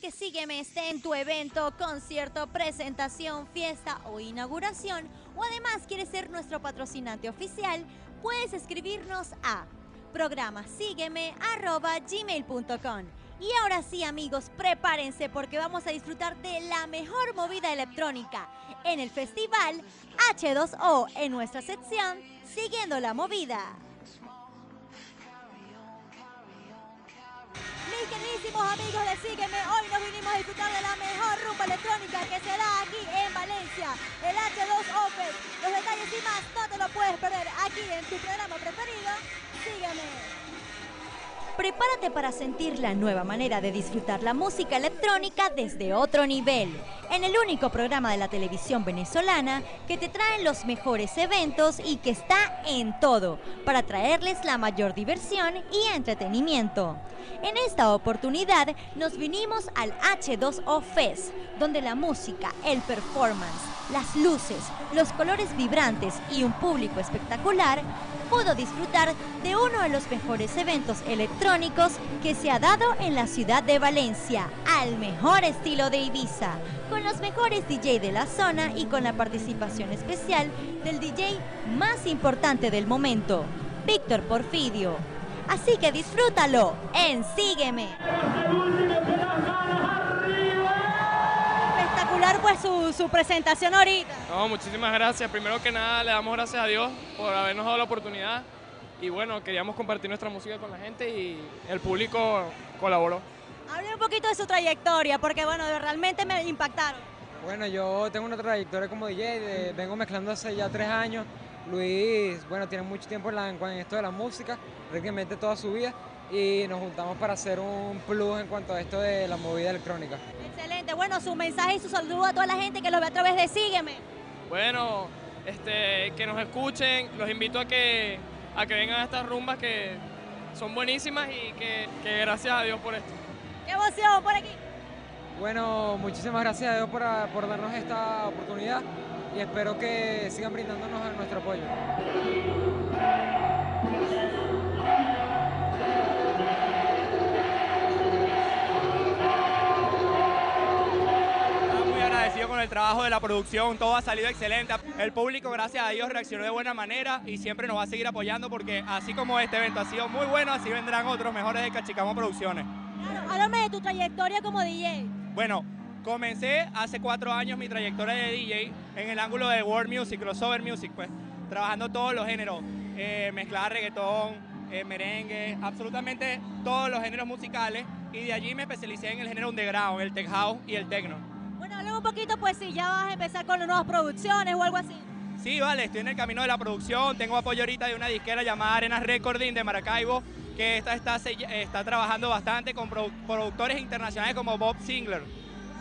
que Sígueme esté en tu evento, concierto, presentación, fiesta o inauguración, o además quieres ser nuestro patrocinante oficial, puedes escribirnos a programasígueme@gmail.com. Y ahora sí, amigos, prepárense porque vamos a disfrutar de la mejor movida electrónica en el festival H2O en nuestra sección Siguiendo la Movida. Mis queridísimos amigos de Sígueme, hoy nos vinimos a disfrutar de la mejor rumba electrónica que se da aquí en Valencia, el H2 Open. Los detalles y más no te lo puedes perder aquí en tu programa preferido, Sígueme. Prepárate para sentir la nueva manera de disfrutar la música electrónica desde otro nivel, en el único programa de la televisión venezolana que te trae los mejores eventos y que está en todo, para traerles la mayor diversión y entretenimiento. En esta oportunidad nos vinimos al H2O Fest, donde la música, el performance, las luces, los colores vibrantes y un público espectacular pudo disfrutar de uno de los mejores eventos electrónicos que se ha dado en la ciudad de Valencia, al mejor estilo de Ibiza, con los mejores DJ de la zona y con la participación especial del DJ más importante del momento, Víctor Porfidio. Así que disfrútalo en Sígueme. Espectacular pues su presentación ahorita. No, muchísimas gracias. Primero que nada le damos gracias a Dios por habernos dado la oportunidad y bueno, queríamos compartir nuestra música con la gente y el público colaboró. Hable un poquito de su trayectoria porque bueno, realmente me impactaron. Bueno, yo tengo una trayectoria como DJ, vengo mezclando hace ya 3 años. Luis, bueno, tiene mucho tiempo en esto de la música, prácticamente toda su vida, y nos juntamos para hacer un plus en cuanto a esto de la movida electrónica. Excelente, bueno, su mensaje y su saludo a toda la gente que lo ve a través de Sígueme. Bueno, que nos escuchen, los invito a que vengan a estas rumbas que son buenísimas y que gracias a Dios por esto. ¡Qué emoción por aquí! Bueno, muchísimas gracias a Dios por darnos esta oportunidad. Y espero que sigan brindándonos nuestro apoyo. Estaba muy agradecido con el trabajo de la producción, todo ha salido excelente. El público, gracias a Dios, reaccionó de buena manera y siempre nos va a seguir apoyando porque así como este evento ha sido muy bueno, así vendrán otros mejores de Cachicamo Producciones. Claro, háblame de tu trayectoria como DJ. Bueno, comencé hace 4 años mi trayectoria de DJ en el ángulo de World Music, Crossover Music, pues, trabajando todos los géneros, mezclar reggaetón, merengue, absolutamente todos los géneros musicales y de allí me especialicé en el género underground, el tech house y el techno. Bueno, hablemos un poquito, pues, si ya vas a empezar con las nuevas producciones o algo así. Sí, vale, estoy en el camino de la producción, tengo apoyo ahorita de una disquera llamada Arena Recording de Maracaibo, que esta está trabajando bastante con productores internacionales como Bob Singler,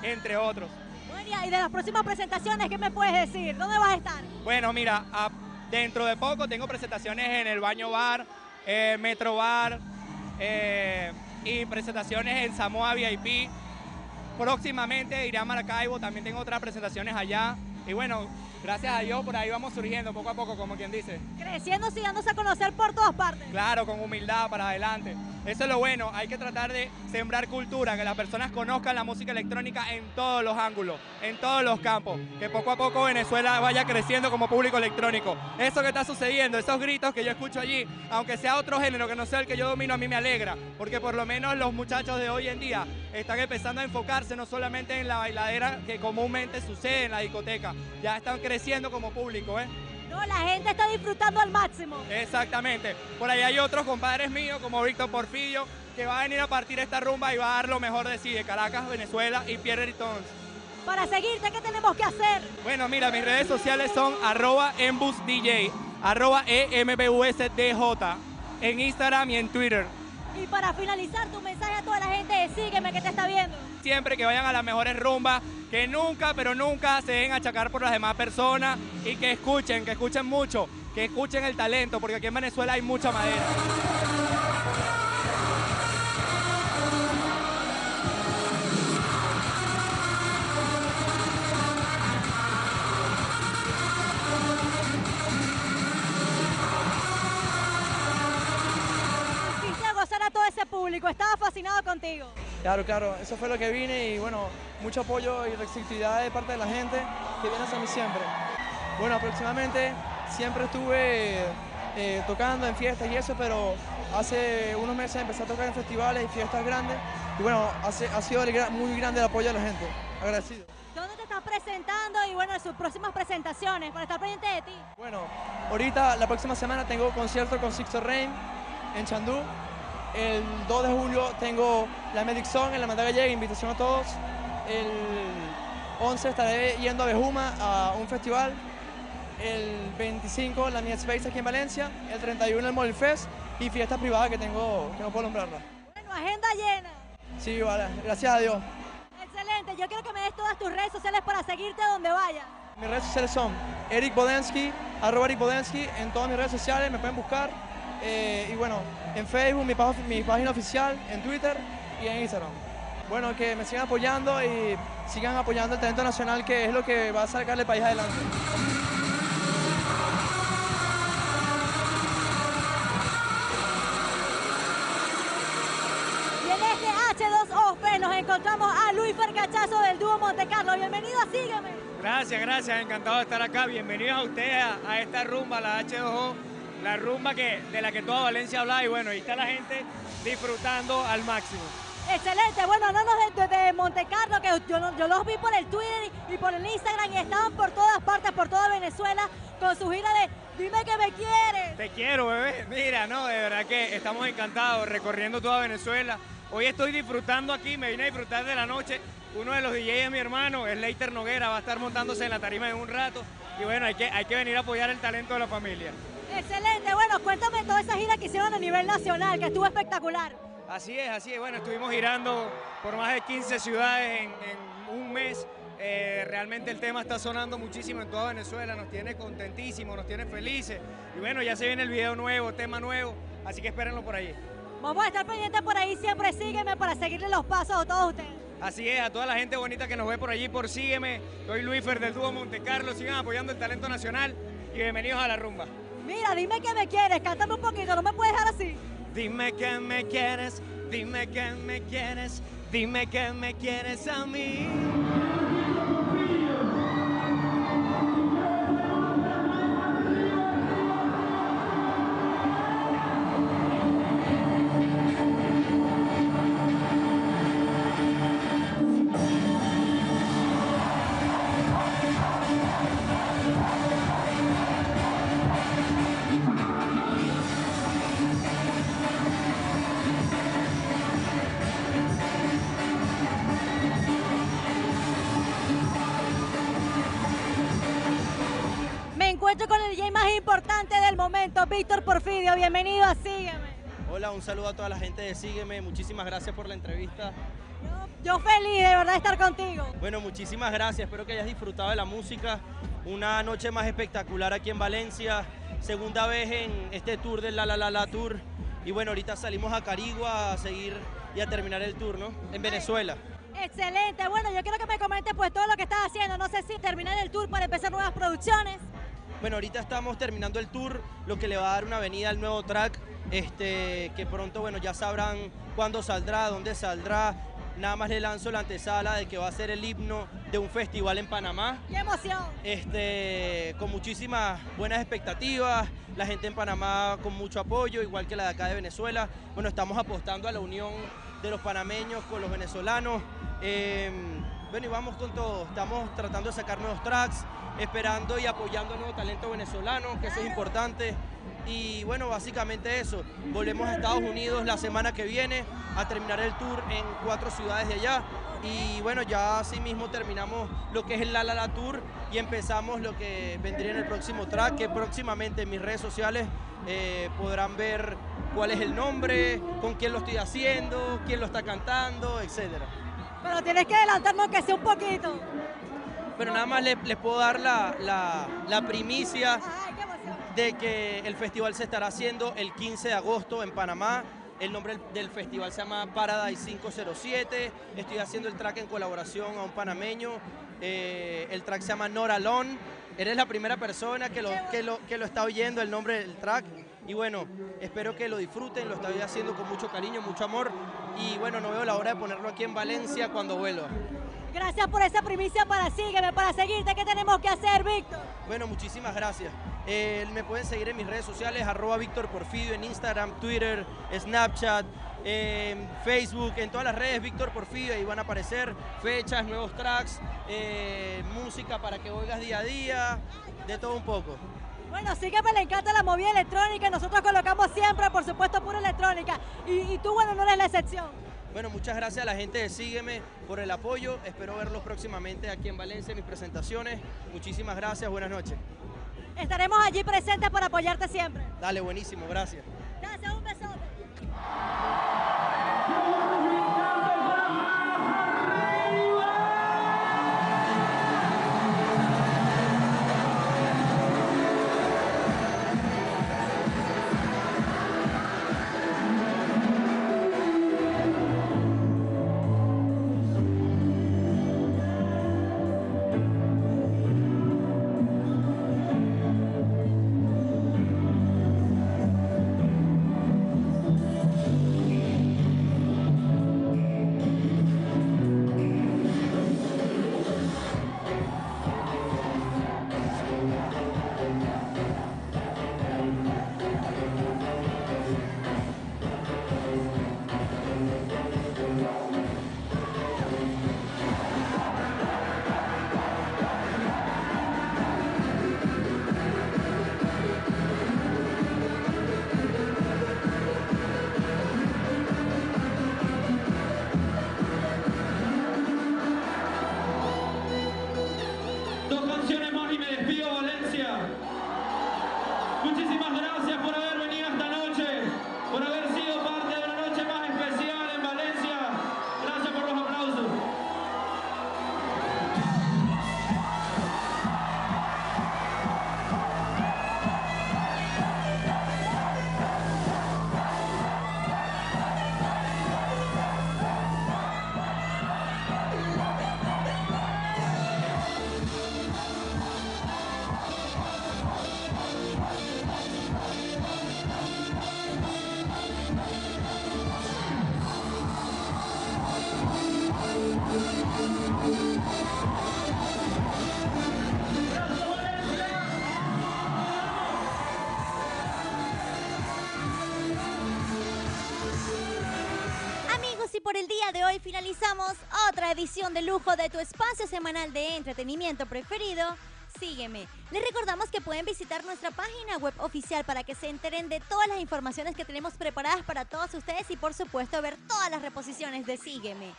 entre otros. Bueno, y de las próximas presentaciones, ¿qué me puedes decir? ¿Dónde vas a estar? Bueno, mira, dentro de poco tengo presentaciones en el Baño Bar, Metro Bar, y presentaciones en Samoa VIP. Próximamente iré a Maracaibo, también tengo otras presentaciones allá. Y bueno, gracias a Dios por ahí vamos surgiendo poco a poco, como quien dice. Creciendo y dándose a conocer por todas partes. Claro, con humildad para adelante. Eso es lo bueno, hay que tratar de sembrar cultura, que las personas conozcan la música electrónica en todos los ángulos, en todos los campos, que poco a poco Venezuela vaya creciendo como público electrónico. Eso que está sucediendo, esos gritos que yo escucho allí, aunque sea otro género que no sea el que yo domino, a mí me alegra, porque por lo menos los muchachos de hoy en día están empezando a enfocarse no solamente en la bailadera que comúnmente sucede en la discoteca, ya están creciendo como público, ¿eh? No, la gente está disfrutando al máximo. Exactamente. Por ahí hay otros compadres míos, como Víctor Porfidio, que va a venir a partir esta rumba y va a dar lo mejor de sí, de Caracas, Venezuela y Pierre Ritón. Para seguirte, ¿qué tenemos que hacer? Bueno, mira, mis redes sociales son @EMBUSDJ, @EMBUSDJ, en Instagram y en Twitter. Y para finalizar, tu mensaje a toda la gente de Sígueme que te está viendo. Siempre que vayan a las mejores rumbas, que nunca, pero nunca se dejen achacar por las demás personas y que escuchen mucho, que escuchen el talento, porque aquí en Venezuela hay mucha madera. público estaba fascinado contigo. Claro, claro, eso fue lo que vine y bueno, mucho apoyo y receptividad de parte de la gente que viene hacia mí siempre. Bueno, aproximadamente siempre estuve tocando en fiestas y eso, pero hace unos meses empecé a tocar en festivales y fiestas grandes y bueno, ha sido muy grande el apoyo de la gente, agradecido. ¿Dónde te estás presentando y bueno, sus próximas presentaciones para estar pendiente de ti? Bueno, ahorita la próxima semana tengo concierto con Sixto Rain en Chandú. El 2 de julio tengo la Medic Zone en la Mata Gallega, invitación a todos. El 11 estaré yendo a Bejuma a un festival. El 25 en la Mi Space aquí en Valencia. El 31 el Mobile Fest y fiestas privadas que tengo, que no puedo nombrarlas. Bueno, agenda llena. Sí, vale, gracias a Dios. Excelente, yo quiero que me des todas tus redes sociales para seguirte a donde vayas. Mis redes sociales son Eric Bodensky, @Eric Bodensky, en todas mis redes sociales me pueden buscar. Y bueno, en Facebook, mi página oficial, en Twitter y en Instagram. Bueno, que me sigan apoyando y sigan apoyando el talento nacional, que es lo que va a sacar el país adelante. Y en este H2O Fest nos encontramos a Luis Fercachazo del dúo Monte Carlo. Bienvenido a Sígueme. Gracias, gracias, encantado de estar acá. Bienvenidos a ustedes a esta rumba, la H2O. La rumba de la que toda Valencia habla y bueno, ahí está la gente disfrutando al máximo. Excelente, bueno, no nos de Monte Carlo, que yo los vi por el Twitter y por el Instagram y estaban por todas partes, por toda Venezuela, con su gira de Dime que me quieres. Te quiero, bebé. Mira, no, de verdad que estamos encantados recorriendo toda Venezuela. Hoy estoy disfrutando aquí, me vine a disfrutar de la noche. Uno de los DJs de mi hermano, es Leíster Noguera, va a estar montándose en la tarima en un rato. Y bueno, hay que venir a apoyar el talento de la familia. Excelente, bueno, cuéntame toda esa gira que hicieron a nivel nacional, que estuvo espectacular. Así es, bueno, estuvimos girando por más de 15 ciudades en un mes. Realmente el tema está sonando muchísimo en toda Venezuela, nos tiene contentísimos, nos tiene felices. Y bueno, ya se viene el video nuevo, tema nuevo, así que espérenlo por ahí. Vamos a estar pendientes por ahí, siempre Sígueme para seguirle los pasos a todos ustedes. Así es, a toda la gente bonita que nos ve por allí, por Sígueme. Soy Luisfer del dúo Monte Carlo, sigan apoyando el talento nacional y bienvenidos a la rumba. Mira, dime que me quieres, cántame un poquito, no me puedes dejar así. Dime que me quieres, dime que me quieres, dime que me quieres a mí. Con el DJ más importante del momento, Víctor Porfidio, bienvenido a Sígueme. Hola, un saludo a toda la gente de Sígueme, muchísimas gracias por la entrevista. Yo feliz de verdad estar contigo. Bueno, muchísimas gracias, espero que hayas disfrutado de la música, una noche más espectacular aquí en Valencia, segunda vez en este tour del La La La Tour y bueno, ahorita salimos a Carigua a seguir y a terminar el tour, ¿no? En Venezuela. Excelente, bueno, yo quiero que me comentes pues todo lo que estás haciendo, no sé si terminar el tour para empezar nuevas producciones. Bueno, ahorita estamos terminando el tour, lo que le va a dar una venida al nuevo track, que pronto, bueno, ya sabrán cuándo saldrá, dónde saldrá. Nada más le lanzo la antesala de que va a ser el himno de un festival en Panamá. ¡Qué emoción! Con muchísimas buenas expectativas, la gente en Panamá con mucho apoyo, igual que la de acá de Venezuela. Bueno, estamos apostando a la unión de los panameños con los venezolanos. Bueno, y vamos con todo, estamos tratando de sacar nuevos tracks, esperando y apoyando al nuevo talento venezolano, que eso es importante. Y bueno, básicamente eso, volvemos a Estados Unidos la semana que viene a terminar el tour en 4 ciudades de allá. Y bueno, ya así mismo terminamos lo que es el La La La Tour y empezamos lo que vendría en el próximo track, que próximamente en mis redes sociales podrán ver cuál es el nombre, con quién lo estoy haciendo, quién lo está cantando, etcétera. Pero tienes que adelantarnos que sea un poquito. Pero nada más les puedo dar la primicia de que el festival se estará haciendo el 15 de agosto en Panamá. El nombre del festival se llama Paradise 507. Estoy haciendo el track en colaboración a un panameño. El track se llama Not Alone. Eres la primera persona que lo está oyendo el nombre del track. Y bueno, espero que lo disfruten, lo estoy haciendo con mucho cariño, mucho amor. Y bueno, no veo la hora de ponerlo aquí en Valencia cuando vuelva. Gracias por esa primicia para Sígueme, para seguirte. ¿Qué tenemos que hacer, Víctor? Bueno, muchísimas gracias. Me pueden seguir en mis redes sociales, @VíctorPorfidio, en Instagram, Twitter, Snapchat, Facebook, en todas las redes, Víctor Porfidio. Ahí van a aparecer fechas, nuevos tracks, música para que oigas día a día, de todo un poco. Bueno, Sígueme, le encanta la movida electrónica. Nosotros colocamos siempre, por supuesto, pura electrónica. Y tú, bueno, no eres la excepción. Bueno, muchas gracias a la gente de Sígueme por el apoyo. Espero verlos próximamente aquí en Valencia en mis presentaciones. Muchísimas gracias, buenas noches. Estaremos allí presentes para apoyarte siempre. Dale, buenísimo, gracias. Gracias, un besote. Finalizamos otra edición de lujo de tu espacio semanal de entretenimiento preferido, Sígueme. Les recordamos que pueden visitar nuestra página web oficial para que se enteren de todas las informaciones que tenemos preparadas para todos ustedes y por supuesto ver todas las reposiciones de Sígueme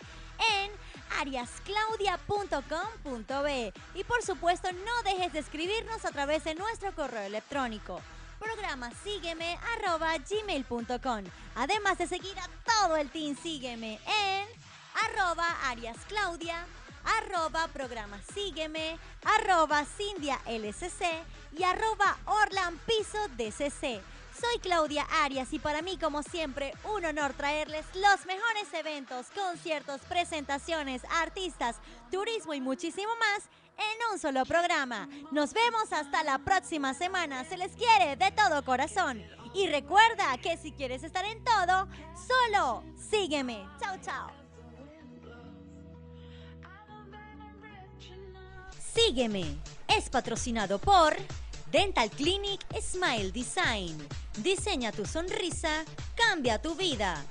en ariasclaudia.com.be y por supuesto no dejes de escribirnos a través de nuestro correo electrónico. Programa Sígueme @gmail.com. Además de seguir a todo el team Sígueme en @AriasClaudia, @ProgramaSígueme, @CindiaLCC y @OrlanPisoDCC. Soy Claudia Arias y para mí, como siempre, un honor traerles los mejores eventos, conciertos, presentaciones, artistas, turismo y muchísimo más en un solo programa. Nos vemos hasta la próxima semana. Se les quiere de todo corazón. Y recuerda que si quieres estar en todo, solo sígueme. Chao, chao. Sígueme es patrocinado por Dental Clinic Smile Design. Diseña tu sonrisa, cambia tu vida.